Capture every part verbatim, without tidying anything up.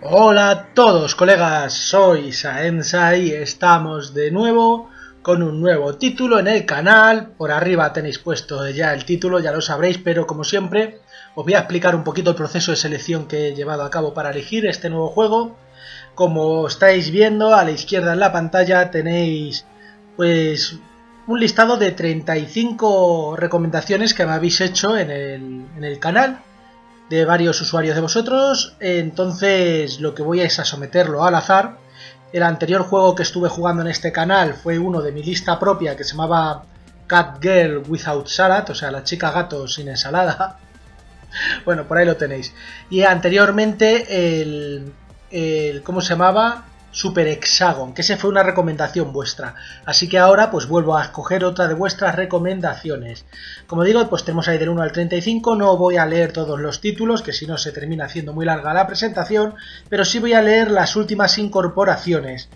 Hola a todos, colegas, soy SAeNcSA y estamos de nuevo con un nuevo título en el canal. Por arriba tenéis puesto ya el título, ya lo sabréis, pero como siempre os voy a explicar un poquito el proceso de selección que he llevado a cabo para elegir este nuevo juego. Como estáis viendo a la izquierda en la pantalla tenéis pues un listado de treinta y cinco recomendaciones que me habéis hecho en el, en el canal de varios usuarios de vosotros. Entonces lo que voy a es a someterlo al azar. El anterior juego que estuve jugando en este canal fue uno de mi lista propia que se llamaba Cat Girl Without Salad, o sea, la chica gato sin ensalada. Bueno, por ahí lo tenéis. Y anteriormente el... El, ¿cómo se llamaba? Super Hexagon, que ese fue una recomendación vuestra, así que ahora pues vuelvo a escoger otra de vuestras recomendaciones. Como digo, pues tenemos ahí del uno al treinta y cinco, no voy a leer todos los títulos, que si no se termina haciendo muy larga la presentación, pero sí voy a leer las últimas incorporaciones,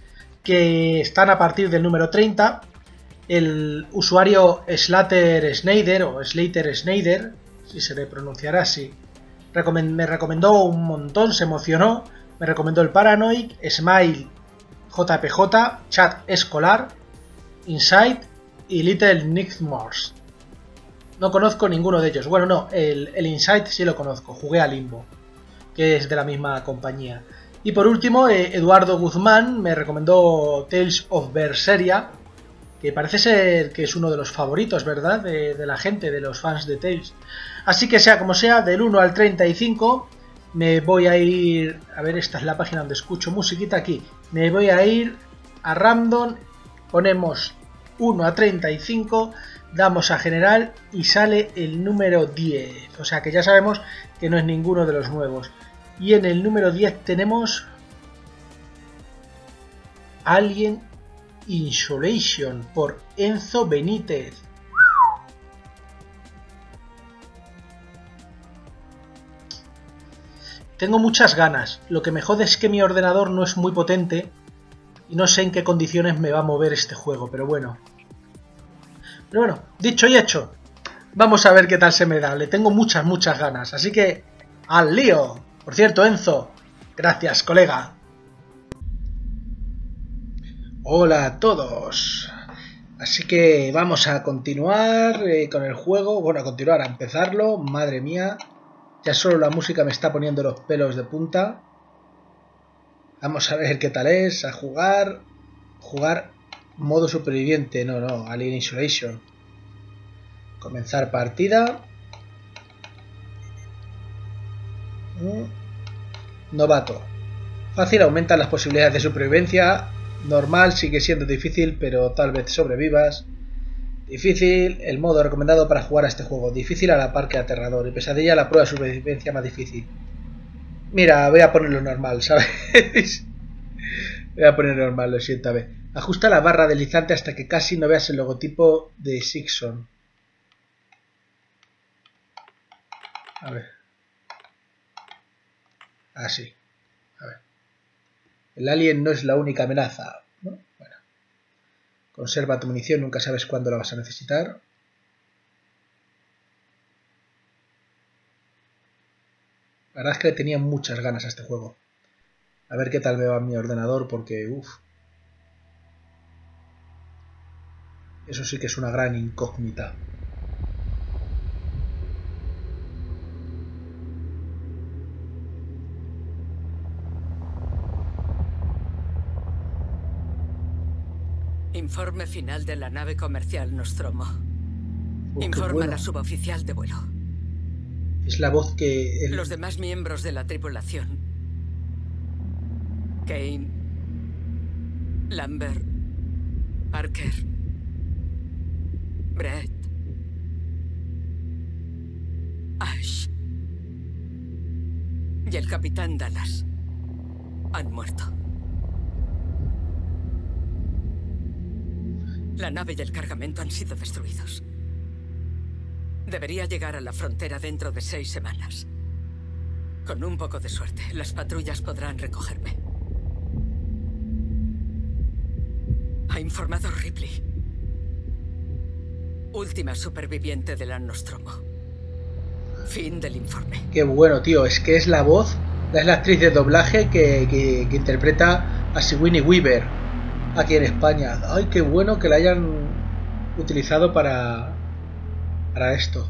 que están a partir del número treinta, el usuario Slater Schneider, o Slater Schneider, si se le pronunciará así, me recomendó un montón, se emocionó. Me recomendó el Paranoic, Smile, J P J, Chat Escolar, Inside y Little Nightmares. No conozco ninguno de ellos. Bueno, no, el, el Inside sí lo conozco. Jugué a Limbo, que es de la misma compañía. Y por último, eh, Eduardo Guzmán me recomendó Tales of Berseria, que parece ser que es uno de los favoritos, ¿verdad? De, de la gente, de los fans de Tales. Así que sea como sea, del uno al treinta y cinco... me voy a ir... A ver, esta es la página donde escucho musiquita aquí. Me voy a ir a random, ponemos uno a treinta y cinco, damos a general y sale el número diez. O sea que ya sabemos que no es ninguno de los nuevos. Y en el número diez tenemos... Alien Isolation por Enzo Benítez. Tengo muchas ganas, lo que me jode es que mi ordenador no es muy potente y no sé en qué condiciones me va a mover este juego, pero bueno. Pero bueno, dicho y hecho, vamos a ver qué tal se me da, le tengo muchas, muchas ganas, así que ¡al lío! Por cierto, Enzo, gracias, colega. Hola a todos, así que vamos a continuar eh, con el juego, bueno, a continuar, a empezarlo, madre mía. Ya solo la música me está poniendo los pelos de punta. Vamos a ver qué tal es. A jugar. Jugar modo superviviente. No, no. Alien Isolation. Comenzar partida. Novato. Fácil, aumentan las posibilidades de supervivencia. Normal, sigue siendo difícil, pero tal vez sobrevivas. Difícil, el modo recomendado para jugar a este juego. Difícil a la par que aterrador. Y pesadilla, la prueba de supervivencia más difícil. Mira, voy a ponerlo normal, ¿sabes? Voy a ponerlo normal, lo siento. A ver. Ajusta la barra deslizante hasta que casi no veas el logotipo de Sixon. A ver. Así. A ver. El alien no es la única amenaza, ¿no? Bueno. Conserva tu munición, nunca sabes cuándo la vas a necesitar. La verdad es que le tenía muchas ganas a este juego. A ver qué tal me va mi ordenador, porque... uff. Eso sí que es una gran incógnita. Informe final de la nave comercial Nostromo. Oh, Informa bueno. La suboficial de vuelo. Es la voz que... El... Los demás miembros de la tripulación. Kane, Lambert, Parker, Brett, Ash y el capitán Dallas han muerto. La nave y el cargamento han sido destruidos. Debería llegar a la frontera dentro de seis semanas. Con un poco de suerte, las patrullas podrán recogerme. ha informado Ripley, última superviviente de la Nostromo. Fin del informe. Qué bueno, tío. Es que es la voz, es la actriz de doblaje que, que, que interpreta a Sigourney Weaver aquí en España. Ay, qué bueno que la hayan utilizado para, para esto.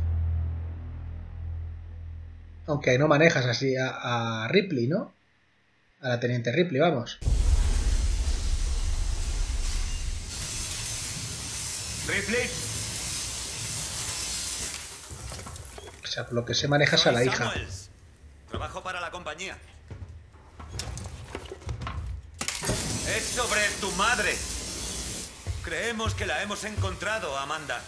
Aunque no manejas así a, a Ripley, ¿no? A la teniente Ripley, vamos. Ripley. O sea, por lo que se manejas a la hija. Samuels. Trabajo para la compañía. Es sobre tu madre. Creemos que la hemos encontrado, Amanda.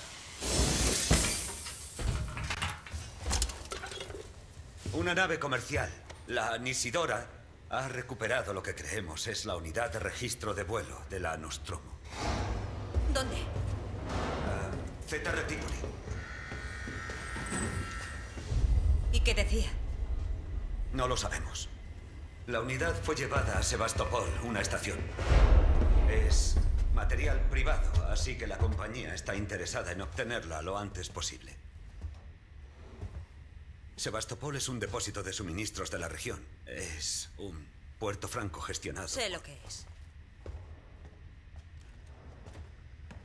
Una nave comercial, la Nisidora, ha recuperado lo que creemos es la unidad de registro de vuelo de la Nostromo. ¿Dónde? Uh, Zeta Reticuli. ¿Y qué decía? No lo sabemos. La unidad fue llevada a Sebastopol, una estación. Es material privado, así que la compañía está interesada en obtenerla lo antes posible. Sebastopol es un depósito de suministros de la región. Es un puerto franco gestionado. Sé lo que es.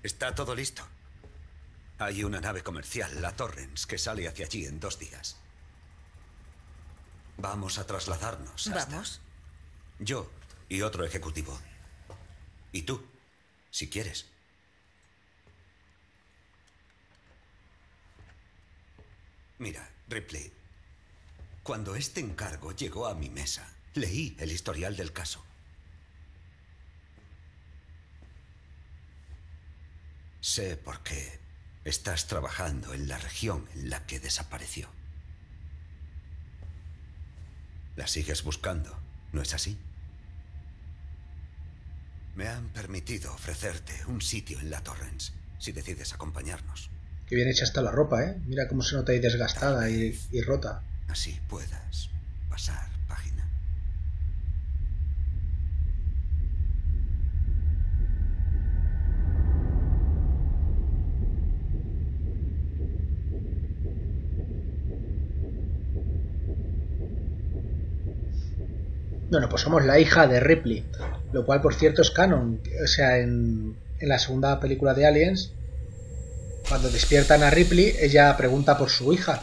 Está todo listo. Hay una nave comercial, la Torrens, que sale hacia allí en dos días. Vamos a trasladarnos hasta... ¿Vamos? Yo y otro ejecutivo. Y tú, si quieres. Mira, Ripley. Cuando este encargo llegó a mi mesa, leí el historial del caso. Sé por qué estás trabajando en la región en la que desapareció. La sigues buscando, ¿no es así? Me han permitido ofrecerte un sitio en la Torrens, si decides acompañarnos. Qué bien hecha está la ropa, ¿eh? Mira cómo se nota ahí desgastada y, y rota. Así puedas pasar página. Bueno, pues somos la hija de Ripley, lo cual, por cierto, es canon. O sea, en, en la segunda película de Aliens, cuando despiertan a Ripley, ella pregunta por su hija.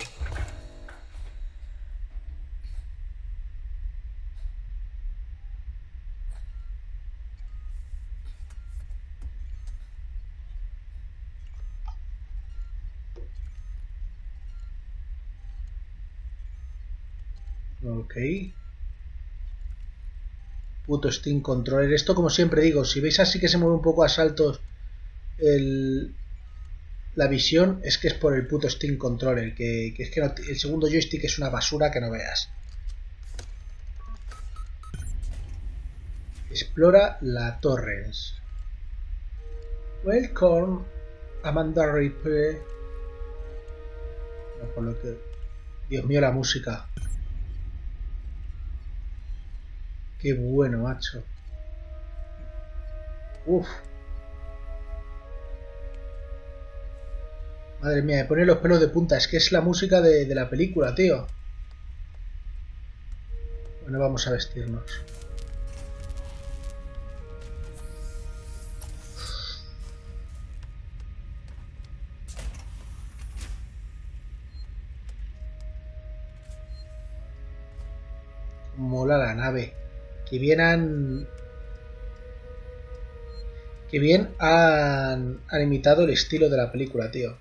Ok. Puto Steam Controller. Esto, como siempre digo, si veis así que se mueve un poco a saltos el, la visión, es que es por el puto Steam Controller, que, que es que no, el segundo joystick es una basura que no veas. Explora la Torrens. Welcome, Amanda Ripley. No, por lo que... Dios mío, la música. Qué bueno, macho. Uf. Madre mía, me pone los pelos de punta. Es que es la música de, de la película, tío. Bueno, vamos a vestirnos. Mola la nave. Que bien han... Que bien han, han imitado el estilo de la película, tío.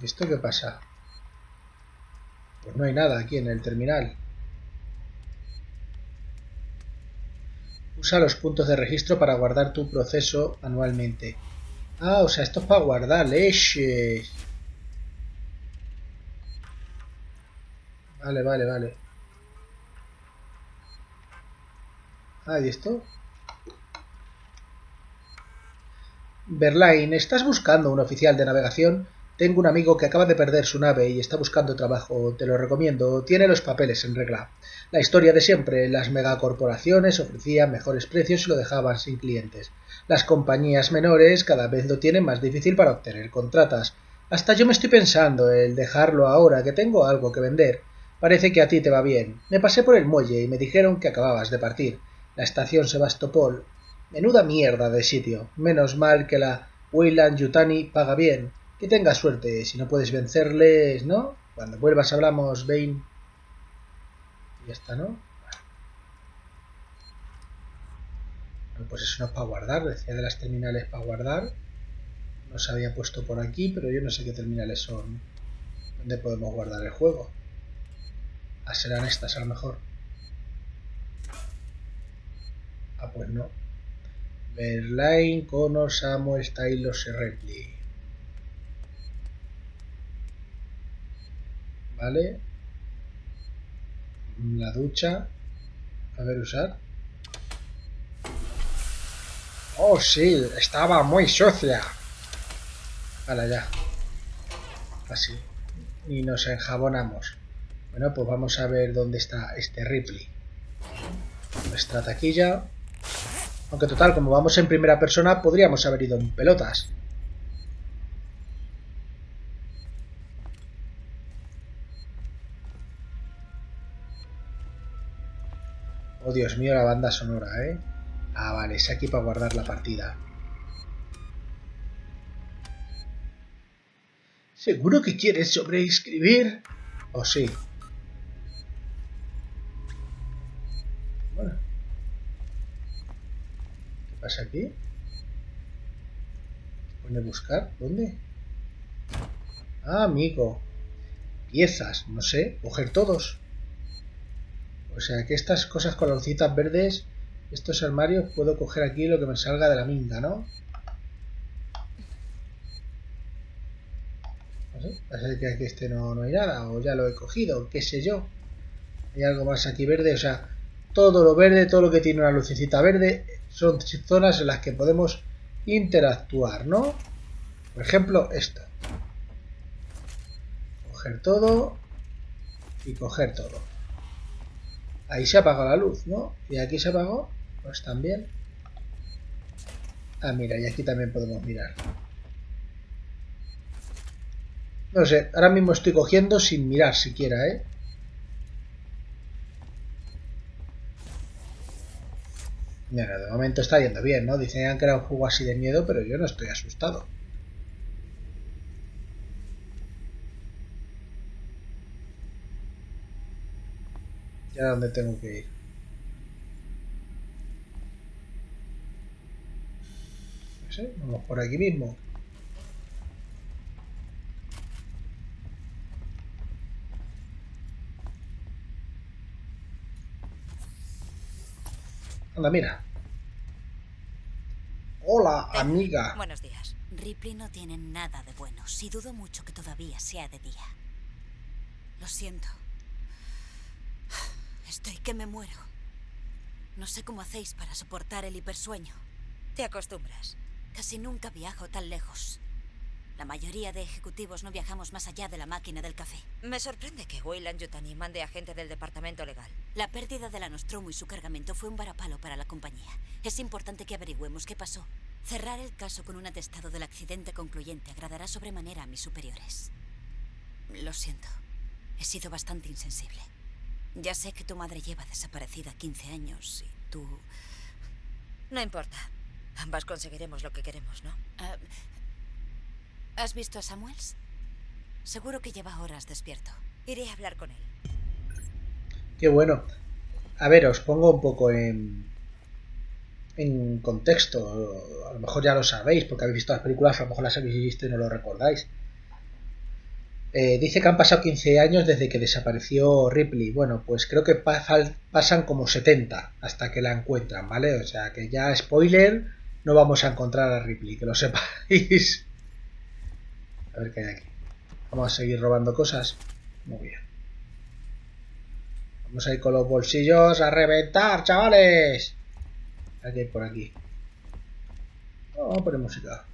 ¿Y esto qué pasa? Pues no hay nada aquí en el terminal. Usa los puntos de registro para guardar tu proceso anualmente. Ah, o sea, esto es para guardar leches. Vale, vale, vale. Ah, ¿y esto? Berlain, ¿estás buscando un oficial de navegación? Tengo un amigo que acaba de perder su nave y está buscando trabajo, te lo recomiendo, tiene los papeles en regla. La historia de siempre, las megacorporaciones ofrecían mejores precios y lo dejaban sin clientes. Las compañías menores cada vez lo tienen más difícil para obtener contratas. Hasta yo me estoy pensando el dejarlo ahora que tengo algo que vender. Parece que a ti te va bien. Me pasé por el muelle y me dijeron que acababas de partir. La estación Sebastopol. Menuda mierda de sitio. Menos mal que la Weyland-Yutani paga bien. Que tengas suerte, si no puedes vencerles, ¿no? Cuando vuelvas hablamos, Bane. Ya está, ¿no? Bueno, pues eso no es para guardar, decía de las terminales para guardar. No se había puesto por aquí, pero yo no sé qué terminales son. ¿Dónde podemos guardar el juego? Ah, serán estas a lo mejor. Ah, pues no. Verlaine, Connor, Samuels, Taylor y Ripley. Vale, la ducha, a ver, usar. Oh, sí, estaba muy sucia. Vale, ya, así, y nos enjabonamos. Bueno, pues vamos a ver dónde está este Ripley, nuestra taquilla. Aunque total, como vamos en primera persona, podríamos haber ido en pelotas. Oh, Dios mío, la banda sonora, ¿eh? Ah, vale, es aquí para guardar la partida. ¿Seguro que quieres sobreescribir? ¿O sí? Bueno. ¿Qué pasa aquí? Pone buscar. ¿Dónde? Ah, amigo. Piezas, no sé. Coger todos. O sea, que estas cosas colorcitas verdes, estos armarios, puedo coger aquí lo que me salga de la minga, ¿no? No sé, parece que aquí este no, no hay nada, o ya lo he cogido, qué sé yo. Hay algo más aquí verde, o sea, todo lo verde, todo lo que tiene una lucecita verde, son zonas en las que podemos interactuar, ¿no? Por ejemplo, esto. Coger todo y coger todo. Ahí se apagó la luz, ¿no? Y aquí se apagó, pues también. Ah, mira, y aquí también podemos mirar. No sé, ahora mismo estoy cogiendo sin mirar siquiera, ¿eh? Bueno, de momento está yendo bien, ¿no? Dicen que era un juego así de miedo, pero yo no estoy asustado. ¿Y a dónde tengo que ir? No sé, vamos por aquí mismo. Anda, mira. Hola, amiga. Buenos días. Ripley no tiene nada de bueno. Sí, dudo mucho que todavía sea de día. Lo siento. Estoy que me muero. No sé cómo hacéis para soportar el hipersueño. Te acostumbras. Casi nunca viajo tan lejos. La mayoría de ejecutivos no viajamos más allá de la máquina del café. Me sorprende que Weyland-Yutani mande a gente del departamento legal. La pérdida de la Nostromo y su cargamento fue un varapalo para la compañía. Es importante que averigüemos qué pasó. Cerrar el caso con un atestado del accidente concluyente agradará sobremanera a mis superiores. Lo siento. He sido bastante insensible. Ya sé que tu madre lleva desaparecida quince años y tú... No importa. Ambas conseguiremos lo que queremos, ¿no? Uh, ¿Has visto a Samuels? Seguro que lleva horas despierto. Iré a hablar con él. Qué bueno. A ver, os pongo un poco en... en contexto. A lo mejor ya lo sabéis porque habéis visto las películas, a lo mejor las habéis visto y no lo recordáis. Eh, dice que han pasado quince años desde que desapareció Ripley. Bueno, pues creo que pasan, pasan como setenta hasta que la encuentran, ¿vale? O sea, que ya, spoiler, no vamos a encontrar a Ripley, que lo sepáis. A ver qué hay aquí. Vamos a seguir robando cosas. Muy bien. Vamos a ir con los bolsillos a reventar, chavales. Hay que ir por aquí. Oh, vamos a poner música.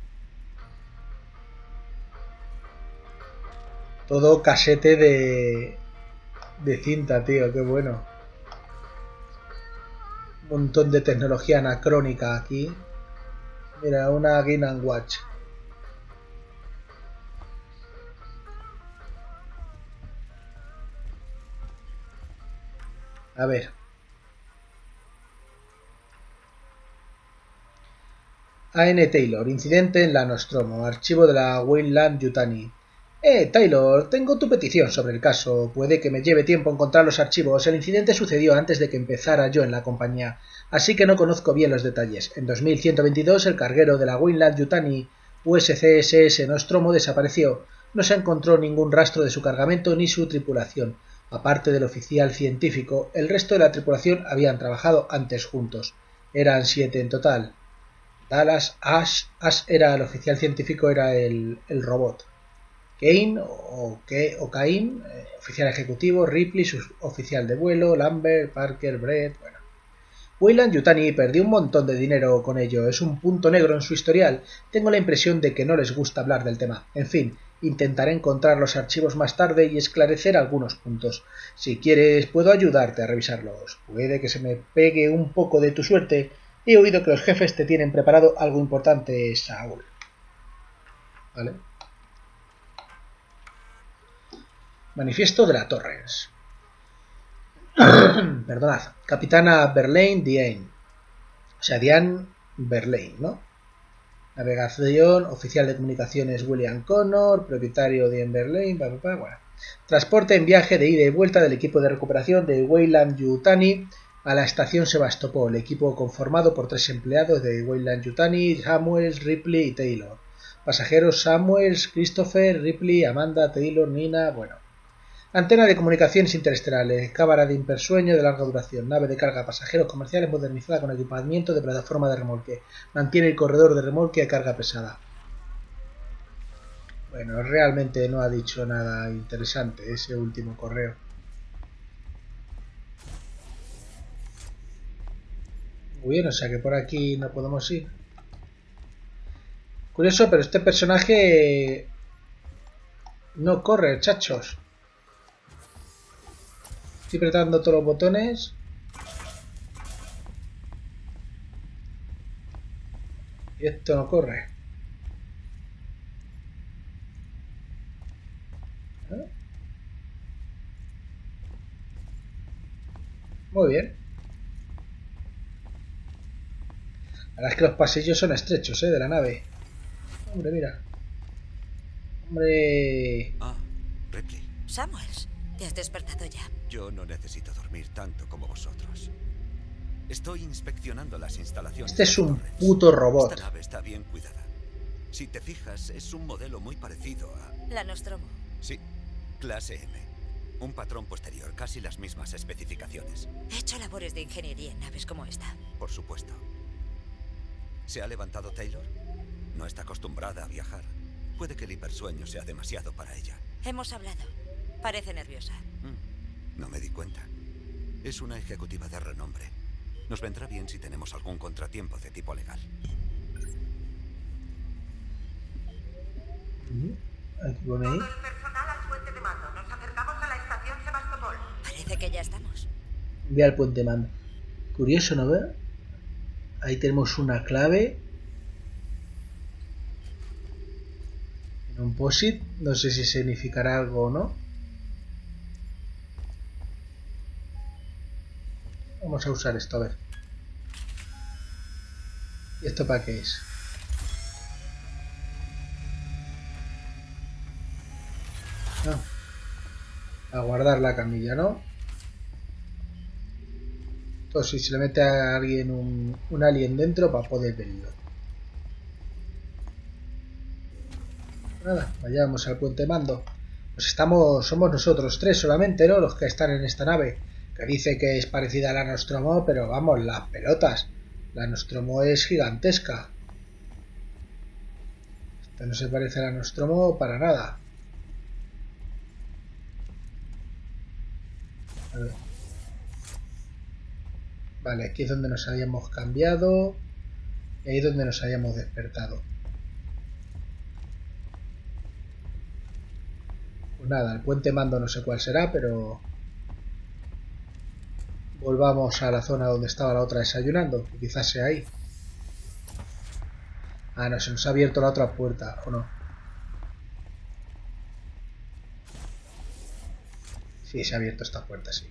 Todo casete de, de cinta, tío, qué bueno. Un montón de tecnología anacrónica aquí. Mira, una Game and Watch. A ver. A N Taylor, incidente en la Nostromo, archivo de la Weyland-Yutani. Eh, Taylor, tengo tu petición sobre el caso. Puede que me lleve tiempo encontrar los archivos. El incidente sucedió antes de que empezara yo en la compañía, así que no conozco bien los detalles. En dos mil ciento veintidós, el carguero de la Weyland-Yutani U S C S S Nostromo desapareció. No se encontró ningún rastro de su cargamento ni su tripulación. Aparte del oficial científico, el resto de la tripulación habían trabajado antes juntos. Eran siete en total. Dallas, Ash, Ash era el oficial científico, era el, el robot. Kane o, Ke, o Kane, eh, oficial ejecutivo, Ripley, su oficial de vuelo, Lambert, Parker, Brett, bueno. Weyland-Yutani perdió un montón de dinero con ello, es un punto negro en su historial. Tengo la impresión de que no les gusta hablar del tema. En fin, intentaré encontrar los archivos más tarde y esclarecer algunos puntos. Si quieres, puedo ayudarte a revisarlos. Puede que se me pegue un poco de tu suerte. He oído que los jefes te tienen preparado algo importante, Saul. ¿Vale? Manifiesto de la Torrens. Perdonad. Capitana Verlaine Diane. O sea, Diane Verlaine, ¿no? Navegación, oficial de comunicaciones William Connor, propietario Diane Verlaine, bla, bla, bla, bueno. Transporte en viaje de ida y vuelta del equipo de recuperación de Weyland-Yutani a la estación Sebastopol, equipo conformado por tres empleados de Weyland-Yutani, Samuels, Ripley y Taylor. Pasajeros Samuels, Christopher, Ripley, Amanda, Taylor, Nina, bueno. Antena de comunicaciones interestelares, cámara de hipersueño de larga duración, nave de carga, pasajeros comerciales modernizada con equipamiento de plataforma de remolque. Mantiene el corredor de remolque a carga pesada. Bueno, realmente no ha dicho nada interesante ese último correo. Muy bien, o sea que por aquí no podemos ir. Curioso, pero este personaje no corre, chachos. Estoy apretando todos los botones. Y esto no corre. ¿Eh? Muy bien. La verdad es que los pasillos son estrechos, ¿eh? De la nave. Hombre, mira. Hombre. Ah, Ripley. Samuels, ¿te has despertado ya? Yo no necesito dormir tanto como vosotros. Estoy inspeccionando las instalaciones. Este es un puto robot. Esta nave está bien cuidada. Si te fijas, es un modelo muy parecido a... la Nostromo. Sí, clase M. Un patrón posterior, casi las mismas especificaciones. He hecho labores de ingeniería en naves como esta. Por supuesto. ¿Se ha levantado Taylor? No está acostumbrada a viajar. Puede que el hipersueño sea demasiado para ella. Hemos hablado. Parece nerviosa. Mm. No me di cuenta. Es una ejecutiva de renombre. Nos vendrá bien si tenemos algún contratiempo de tipo legal. Todo el personal al puente de mando. Nos acercamos a la estación Sebastopol. Parece que ya estamos. Ve al puente de mando. Curioso, ¿no ve? Ahí tenemos una clave. En un post-it. No sé si significará algo o no. Vamos a usar esto, a ver. ¿Y esto para qué es? Ah, a guardar la camilla, ¿no? Entonces, si se le mete a alguien un, un alien dentro para poder verlo. Nada, vayamos al puente de mando. Pues estamos, somos nosotros tres solamente, ¿no? Los que están en esta nave. Que dice que es parecida a la Nostromo, pero vamos, las pelotas. La Nostromo es gigantesca. Esta no se parece a la Nostromo para nada. A ver. Vale, aquí es donde nos habíamos cambiado. Y ahí es donde nos habíamos despertado. Pues nada, el puente mando no sé cuál será, pero... Volvamos a la zona donde estaba la otra desayunando, que quizás sea ahí. Ah, no, se nos ha abierto la otra puerta, ¿o no? Sí, se ha abierto esta puerta, sí.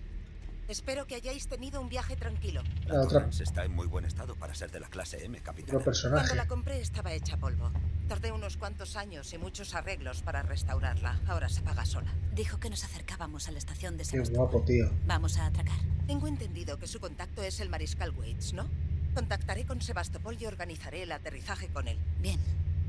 Espero que hayáis tenido un viaje tranquilo. La Torrens está en muy buen estado para ser de la clase M, capitán. Otro personaje. Cuando la compré estaba hecha polvo. Tardé unos cuantos años y muchos arreglos para restaurarla. Ahora se paga sola. Dijo que nos acercábamos a la estación de Sebastopol. Qué guapo, tío. Vamos a atracar. Tengo entendido que su contacto es el mariscal Waits, ¿no? Contactaré con Sebastopol y organizaré el aterrizaje con él. Bien.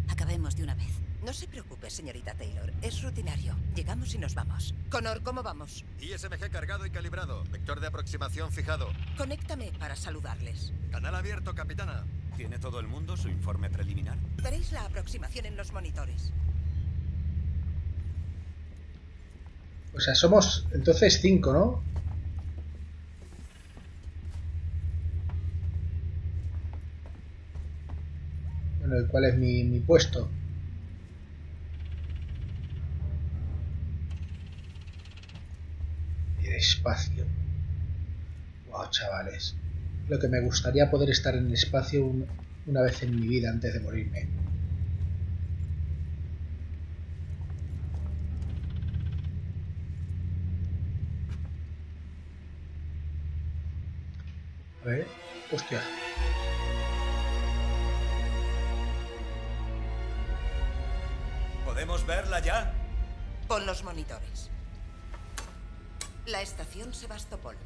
Acabemos de una vez. No se preocupe, señorita Taylor. Es rutinario. Llegamos y nos vamos. Connor, ¿cómo vamos? I S M G cargado y calibrado. Vector de aproximación fijado. Conéctame para saludarles. Canal abierto, capitana. ¿Tiene todo el mundo su informe preliminar? Veréis la aproximación en los monitores. O sea, somos entonces cinco, ¿no? Bueno, ¿cuál es mi, mi puesto? Espacio. Wow, chavales. Lo que me gustaría poder estar en el espacio un, una vez en mi vida antes de morirme. A ver, hostia. ¿Podemos verla ya? Pon los monitores. La estación Sebastopol.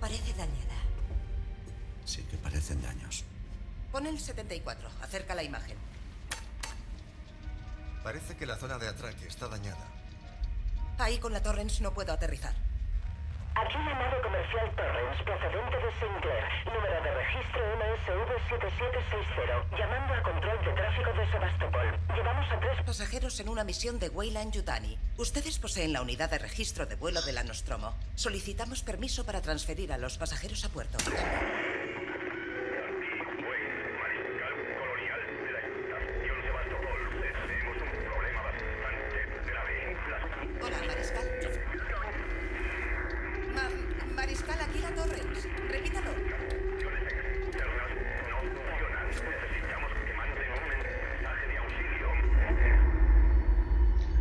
Parece dañada. Sí que parecen daños. Pon el setenta y cuatro, acerca la imagen. Parece que la zona de atraque está dañada. Ahí con la Torrens no puedo aterrizar. Aquí la nave comercial Torrens, procedente de Sinclair, número de registro M S V siete siete seis cero, llamando a control de tráfico de Sebastopol. Llevamos a tres pasajeros en una misión de Weyland-Yutani. Ustedes poseen la unidad de registro de vuelo de la Nostromo. Solicitamos permiso para transferir a los pasajeros a puerto.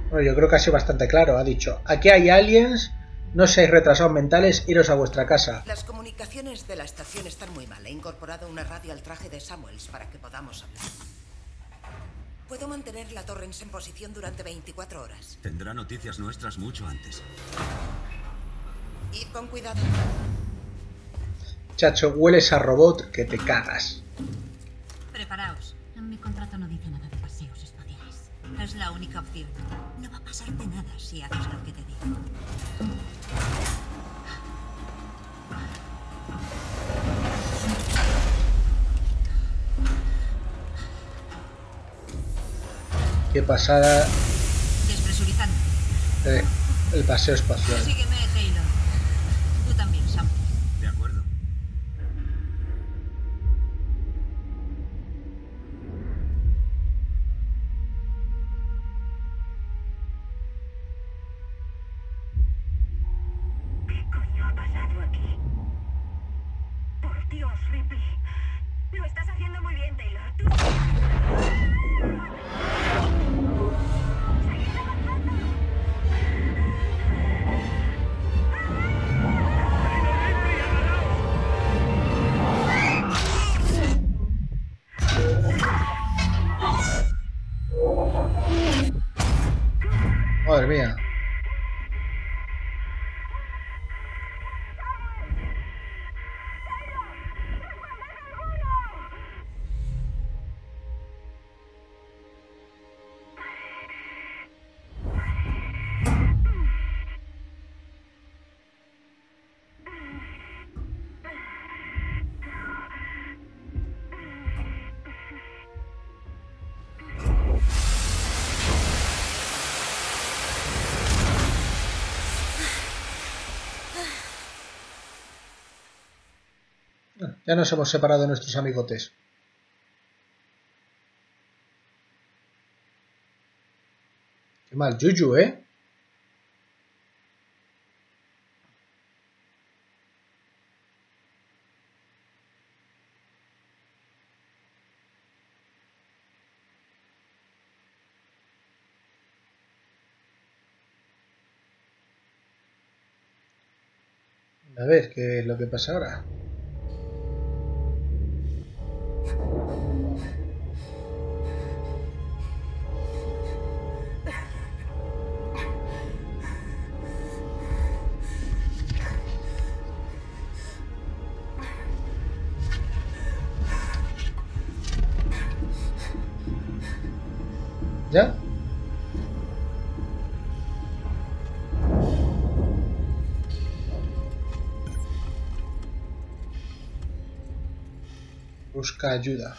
Bueno, yo creo que ha sido bastante claro. Ha dicho, aquí hay aliens, no seáis retrasados mentales, iros a vuestra casa. Las comunicaciones de la estación están muy mal. He incorporado una radio al traje de Samuels para que podamos hablar. Puedo mantener la Torrens en posición durante veinticuatro horas. Tendrá noticias nuestras mucho antes. Id con cuidado. Chacho, hueles a robot que te cagas. Preparaos. En mi contrato no dice nada de paseos espaciales. Es la única opción. No va a pasarte nada si haces lo que te digo. Qué pasada. Despresurizando. Eh, el paseo espacial. Sígueme, Taylor. Tú también, Sam. De acuerdo. Madre mía. Ya nos hemos separado de nuestros amigotes. mal yuyu, ¿eh? A ver, ¿qué es lo que pasa ahora? ¿Ya? Busca ayuda.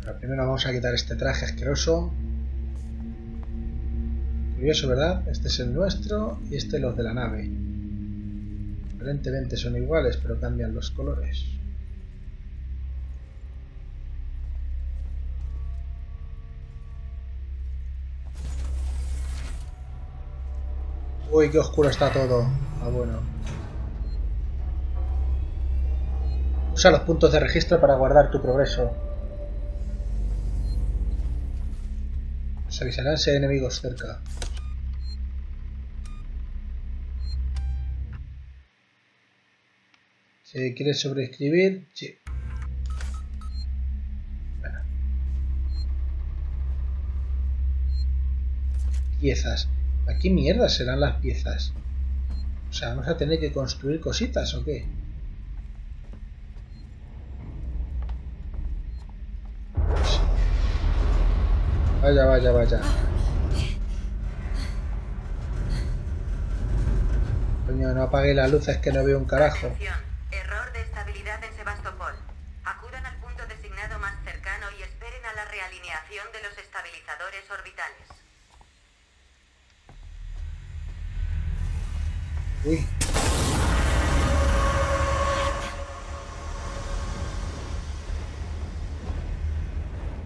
Pero primero vamos a quitar este traje asqueroso. Curioso, ¿verdad? Este es el nuestro y este los de la nave. Aparentemente son iguales, pero cambian los colores. Uy, qué oscuro está todo. Ah, bueno. Usa los puntos de registro para guardar tu progreso. Nos avisarán si hay enemigos cerca. Si quieres sobreescribir, sí. Bueno. Piezas. ¿A qué mierda serán las piezas? O sea, ¿vamos a tener que construir cositas o qué? Pues... Vaya, vaya, vaya. Coño, no apague las luces que no veo un carajo. Atención. Error de estabilidad en Sebastopol. Acudan al punto designado más cercano y esperen a la realineación de los estabilizadores orbitales. Uy.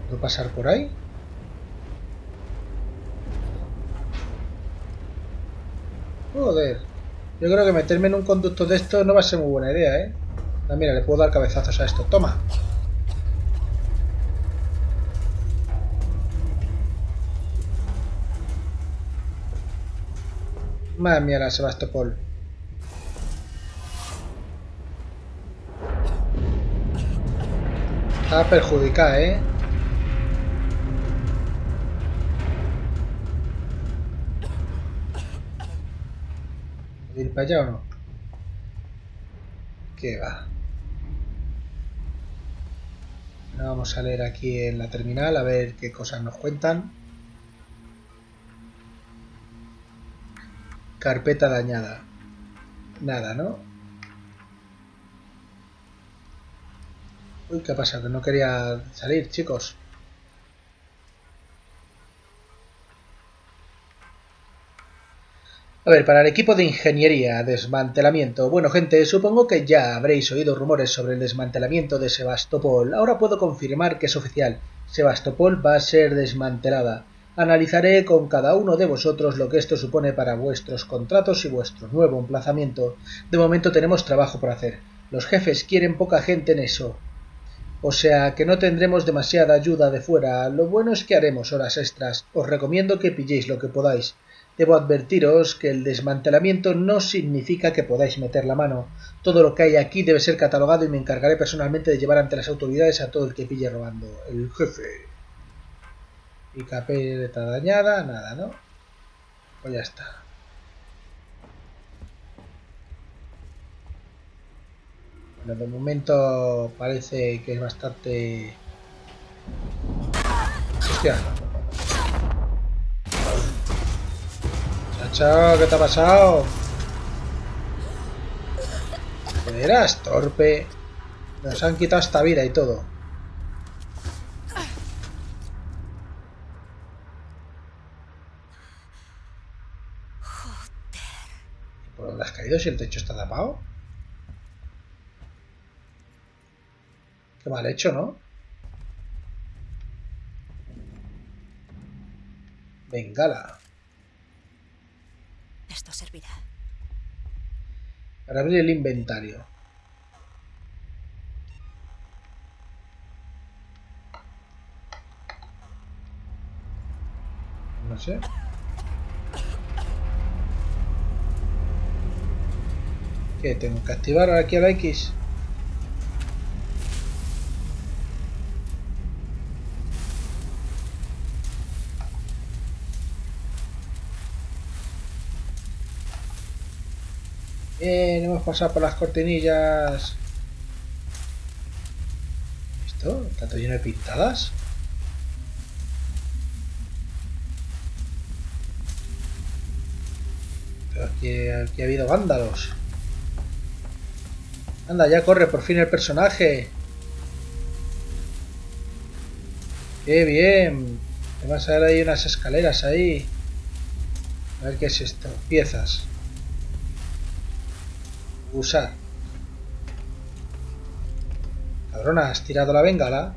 ¿Puedo pasar por ahí? Joder. Yo creo que meterme en un conducto de esto no va a ser muy buena idea, ¿eh? Ah, mira, le puedo dar cabezazos a esto. Toma. Madre mía, la Sebastopol. Está perjudicada, ¿eh? ¿Ir para allá o no? ¿Qué va? Bueno, vamos a leer aquí en la terminal a ver qué cosas nos cuentan. Carpeta dañada. Nada, ¿no? Uy, ¿qué ha pasado? Que no quería salir, chicos. A ver, para el equipo de ingeniería, desmantelamiento. Bueno, gente, supongo que ya habréis oído rumores sobre el desmantelamiento de Sebastopol. Ahora puedo confirmar que es oficial. Sebastopol va a ser desmantelada. Analizaré con cada uno de vosotros lo que esto supone para vuestros contratos y vuestro nuevo emplazamiento. De momento tenemos trabajo por hacer. Los jefes quieren poca gente en eso. O sea que no tendremos demasiada ayuda de fuera. Lo bueno es que haremos horas extras. Os recomiendo que pilléis lo que podáis. Debo advertiros que el desmantelamiento no significa que podáis meter la mano. Todo lo que hay aquí debe ser catalogado y me encargaré personalmente de llevar ante las autoridades a todo el que pille robando. El jefe... Y carpeta dañada, nada, ¿no? Pues ya está. Bueno, de momento parece que es bastante... Hostia. Chao, ¿qué te ha pasado? Eras torpe. Nos han quitado esta vida y todo. ¿Has caído si el techo está tapado? Qué mal hecho, ¿no? Bengala. Esto servirá. Para abrir el inventario. No sé. ¿Qué? ¿Tengo que activar aquí a la X? Bien, hemos pasado por las cortinillas. ¿Esto? ¿Tanto lleno de pintadas? Pero aquí, aquí ha habido vándalos. Anda, ya corre por fin el personaje. ¡Qué bien! Además ahora hay unas escaleras ahí. A ver qué es esto. Piezas. Usar. Cabrona, has tirado la bengala.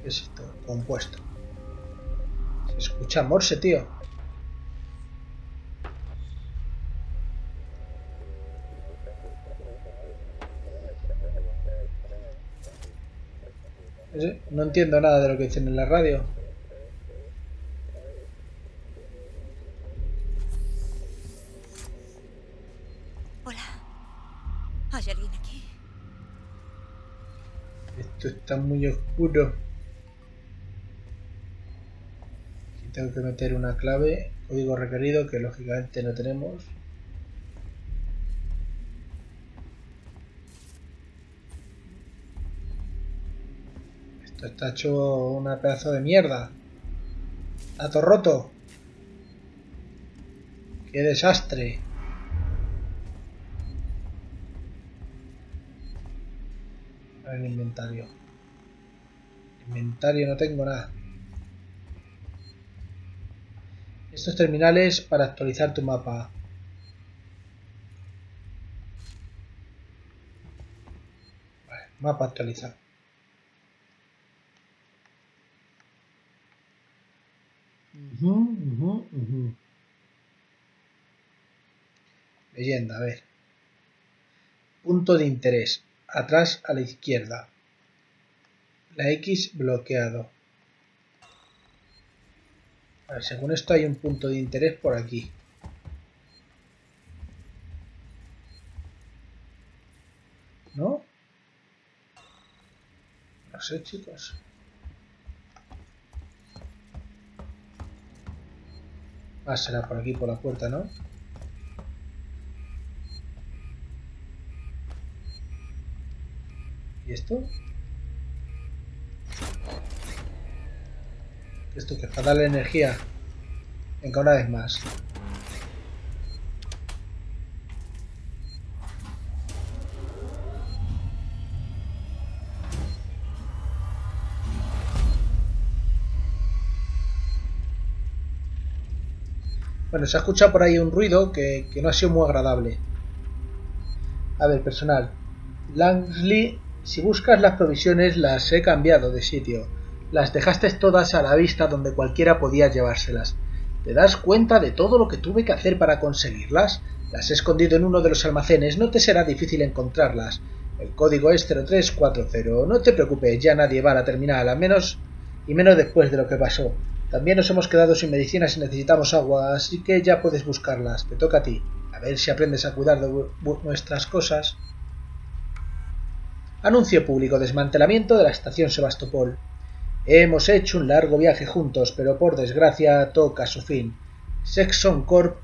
¿Qué es esto? Compuesto. Se escucha Morse, tío. No entiendo nada de lo que dicen en la radio. Está muy oscuro. Aquí tengo que meter una clave, código requerido que lógicamente no tenemos. Esto está hecho una pedazo de mierda. Está todo roto. Qué desastre. El inventario. Inventario, no tengo nada. Estos terminales para actualizar tu mapa. Vale, mapa actualizado. Uh-huh, uh-huh, uh-huh. Leyenda, a ver. Punto de interés. Atrás a la izquierda. La X bloqueado. A ver, según esto hay un punto de interés por aquí. ¿No? No sé, chicos. Ah, será por aquí, por la puerta, ¿no? ¿Y esto? Esto que es para darle energía. Venga, una vez más. Bueno, se ha escuchado por ahí un ruido que, que no ha sido muy agradable. A ver, personal. Langley... Si buscas las provisiones, las he cambiado de sitio. Las dejaste todas a la vista donde cualquiera podía llevárselas. ¿Te das cuenta de todo lo que tuve que hacer para conseguirlas? Las he escondido en uno de los almacenes, no te será difícil encontrarlas. El código es cero tres cuatro cero. No te preocupes, ya nadie va a la terminal, a menos y menos después de lo que pasó. También nos hemos quedado sin medicinas y necesitamos agua, así que ya puedes buscarlas. Te toca a ti. A ver si aprendes a cuidar de nuestras cosas. Anuncio público, desmantelamiento de la estación Sebastopol. Hemos hecho un largo viaje juntos, pero por desgracia toca su fin. Sexon Corp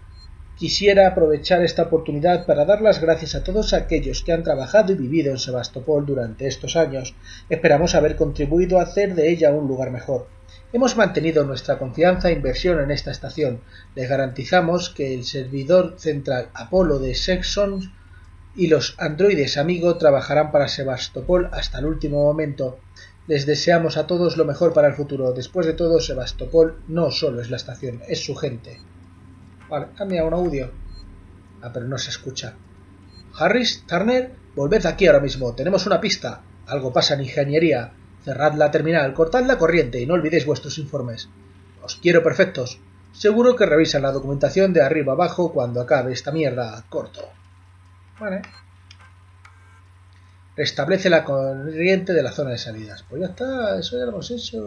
quisiera aprovechar esta oportunidad para dar las gracias a todos aquellos que han trabajado y vivido en Sebastopol durante estos años. Esperamos haber contribuido a hacer de ella un lugar mejor. Hemos mantenido nuestra confianza e inversión en esta estación. Les garantizamos que el servidor central Apolo de Sexon y los androides amigo trabajarán para Sebastopol hasta el último momento. Les deseamos a todos lo mejor para el futuro. Después de todo, Sebastopol no solo es la estación, es su gente. Vale, cambia un audio. Ah, pero no se escucha. Harris, Turner, volved aquí ahora mismo. Tenemos una pista. Algo pasa en ingeniería. Cerrad la terminal, cortad la corriente y no olvidéis vuestros informes. Os quiero perfectos. Seguro que revisan la documentación de arriba abajo cuando acabe esta mierda. Corto. Vale. Restablece la corriente de la zona de salidas. Pues ya está, eso ya lo hemos hecho.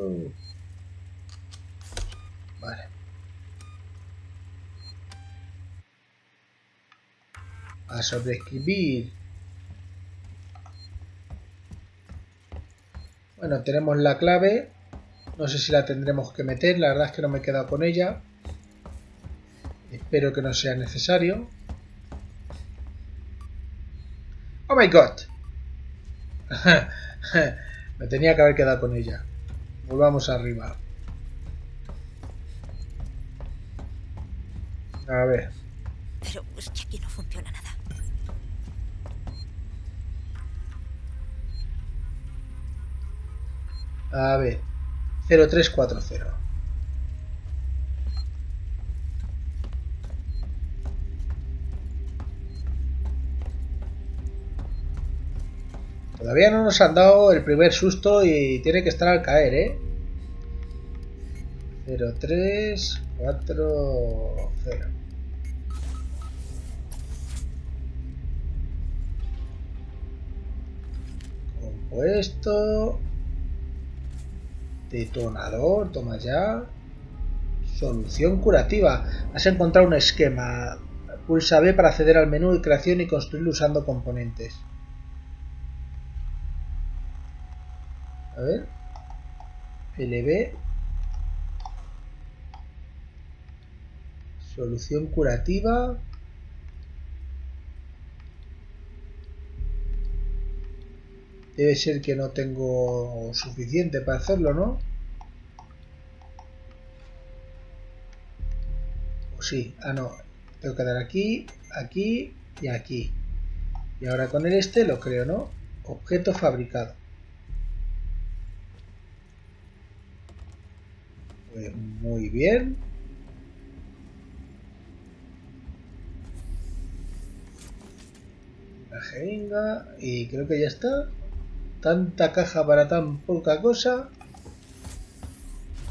Vale. A sobreescribir. Bueno, tenemos la clave. No sé si la tendremos que meter. La verdad es que no me he quedado con ella. Espero que no sea necesario. ¡Oh, my God! Me tenía que haber quedado con ella. Volvamos arriba. A ver. Pero es que aquí no funciona nada. A ver, cero tres cuatro cero. Todavía no nos han dado el primer susto y tiene que estar al caer, ¿eh? cero tres cuatro cero. Compuesto. Detonador, toma ya. Solución curativa. Has encontrado un esquema. Pulsa B para acceder al menú de creación y construirlo usando componentes. A ver. L B. Solución curativa. Debe ser que no tengo suficiente para hacerlo, ¿no? O sí, ah no, tengo que dar aquí, aquí y aquí. Y ahora con el este lo creo, ¿no? Objeto fabricado. Pues muy bien. La jeringa y creo que ya está. Tanta caja para tan poca cosa.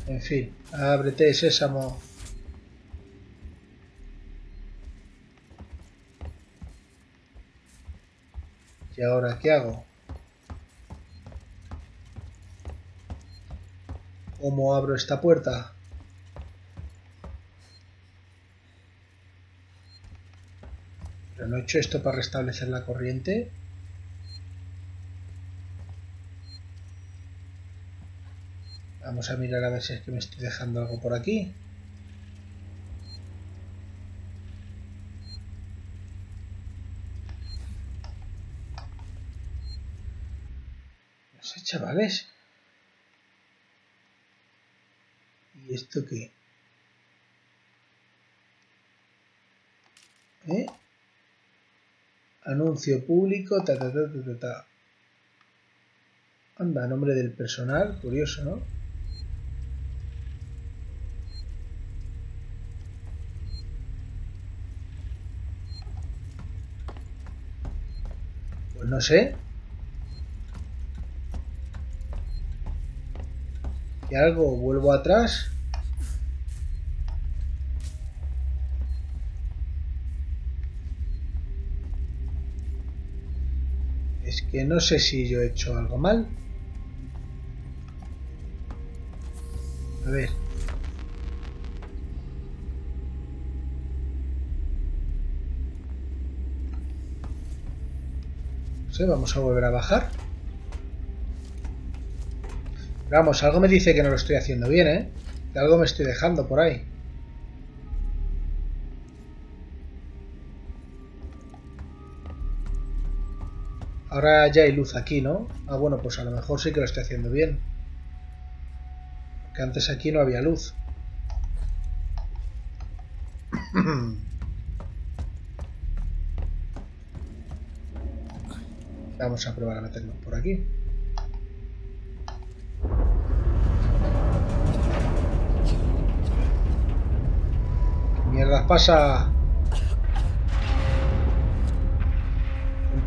En fin, ábrete, sésamo. ¿Y ahora qué hago? ¿Cómo abro esta puerta? ¿Pero no he hecho esto para restablecer la corriente? Vamos a mirar a ver si es que me estoy dejando algo por aquí. No sé, chavales. ¿Y esto qué? ¿Eh? Anuncio público, ta ta ta ta ta ta. Anda, nombre del personal, curioso, ¿no? Pues no sé. ¿Y algo? ¿Vuelvo atrás? Es que no sé si yo he hecho algo mal. A ver. Vamos a volver a bajar. Pero vamos, algo me dice que no lo estoy haciendo bien, ¿eh? Que algo me estoy dejando por ahí. Ahora ya hay luz aquí, ¿no? Ah, bueno, pues a lo mejor sí que lo estoy haciendo bien. Que antes aquí no había luz. Vamos a probar a meternos por aquí. ¿Qué mierdas pasa?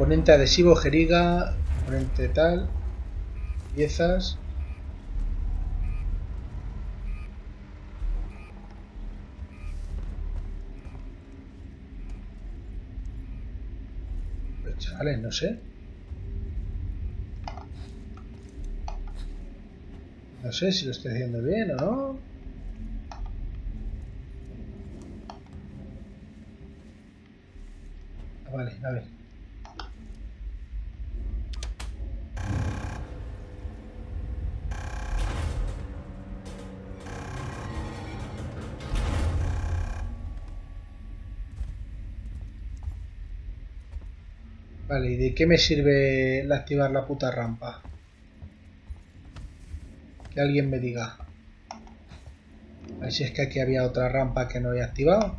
componente adhesivo, jeringa, componente tal, piezas. Pues chavales, no sé. No sé si lo estoy haciendo bien o no. Vale, a ver. Vale, ¿y de qué me sirve el activar la puta rampa? Que alguien me diga. A ver si es que aquí había otra rampa que no he activado.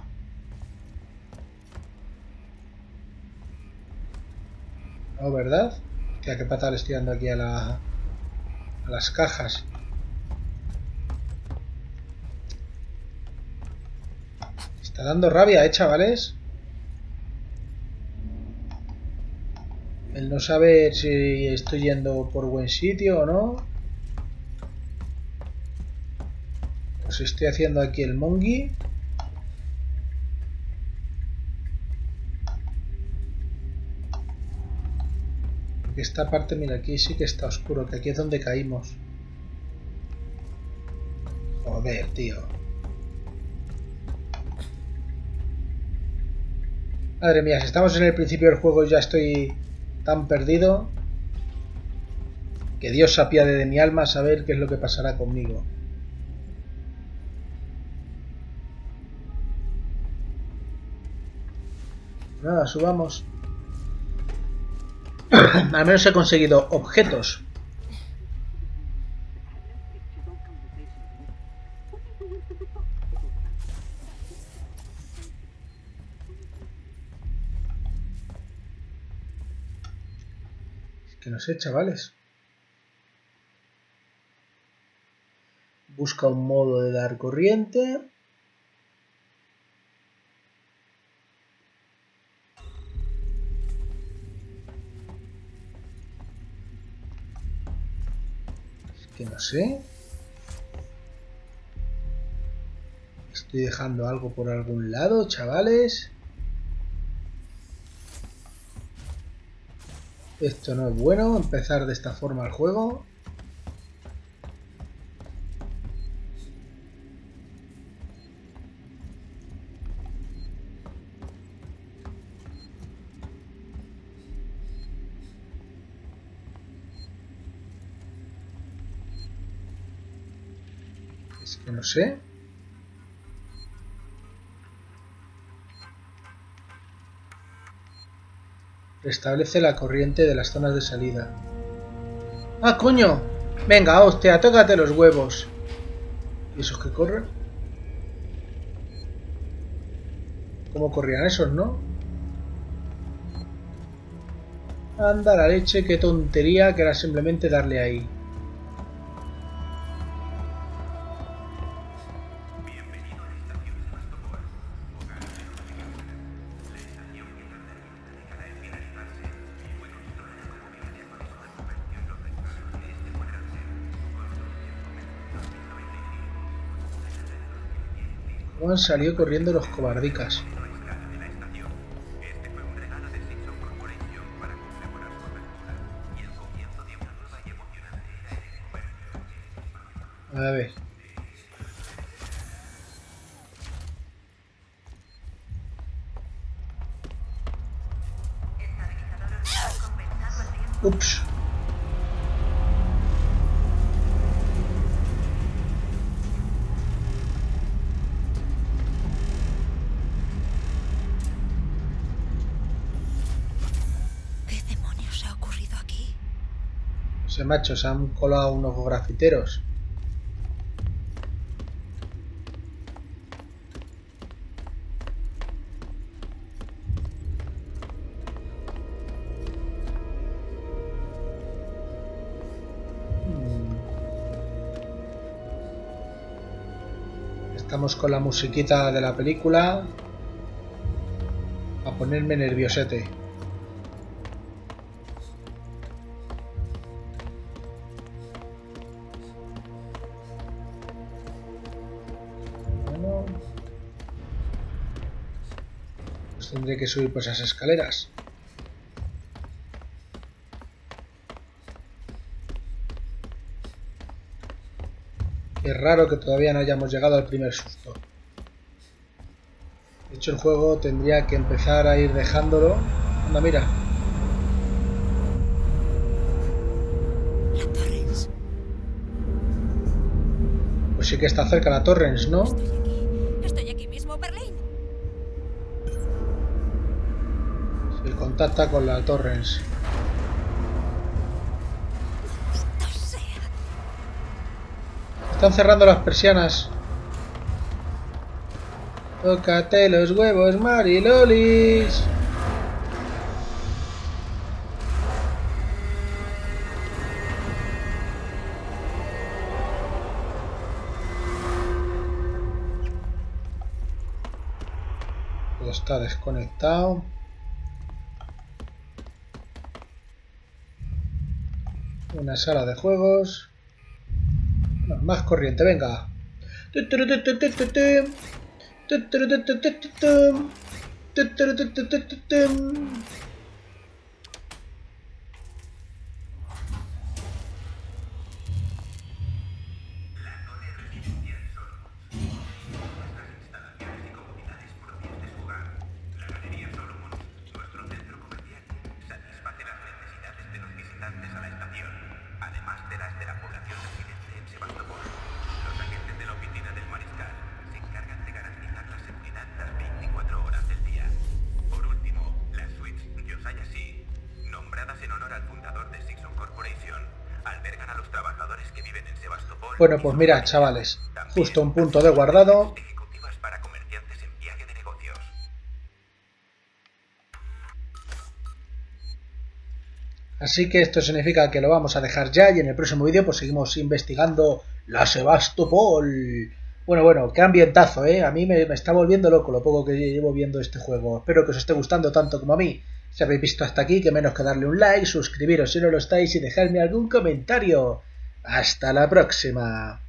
No, ¿verdad? Hostia, qué patada le estoy dando aquí a, la, a las cajas. Me está dando rabia, ¿eh, chavales? Él no sabe si estoy yendo por buen sitio o no. Pues estoy haciendo aquí el mongi. Esta parte, mira, aquí sí que está oscuro, que aquí es donde caímos. Joder, tío. Madre mía, si estamos en el principio del juego y ya estoy tan perdido. Que Dios se apiade de mi alma a saber qué es lo que pasará conmigo. Nada, subamos. Al menos he conseguido objetos. Es que no sé, chavales. Busca un modo de dar corriente. Que no sé. Estoy dejando algo por algún lado, chavales. Esto no es bueno, empezar de esta forma el juego. No sé. Restablece la corriente de las zonas de salida. ¡Ah, coño! Venga, hostia, tócate los huevos. ¿Y esos que corren? ¿Cómo corrían esos, no? Anda la leche, qué tontería, que era simplemente darle ahí. Salió corriendo los cobardicas. A ver. Ups. Machos, se han colado unos grafiteros. Estamos con la musiquita de la película a ponerme nerviosete. Tendré que subir por esas escaleras. Es raro que todavía no hayamos llegado al primer susto. De hecho, el juego tendría que empezar a ir dejándolo. Anda, mira. La Torrens. Pues sí que está cerca la Torrens, ¿no? Estoy aquí. Estoy aquí mismo, Berlín. Se contacta con la Torrens. Están cerrando las persianas. Tócate los huevos, Marilolis. Todo está desconectado. Una sala de juegos. No, más corriente, venga. Bueno, pues mira, chavales, justo un punto de guardado. Así que esto significa que lo vamos a dejar ya y en el próximo vídeo pues seguimos investigando la Sebastopol. Bueno, bueno, qué ambientazo, ¿eh? A mí me, me está volviendo loco lo poco que llevo viendo este juego. Espero que os esté gustando tanto como a mí. Si habéis visto hasta aquí, que menos que darle un like, suscribiros si no lo estáis y dejarme algún comentario. ¡Hasta la próxima!